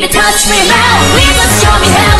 Touch me now, please show me how.